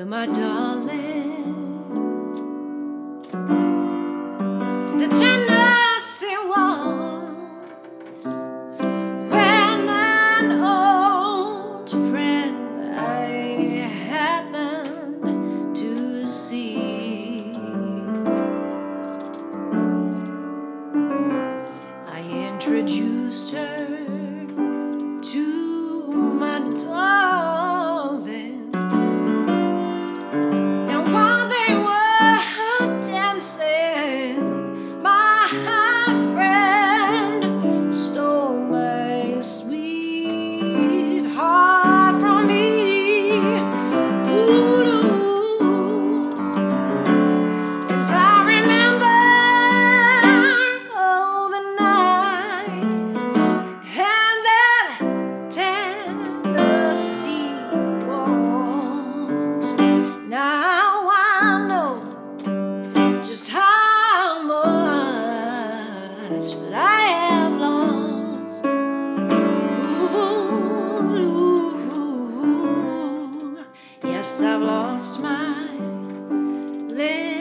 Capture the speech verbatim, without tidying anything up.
with my darling to the Tennessee Waltz, when an old friend I happened to see. I introduced her to my darling. I've lost my life.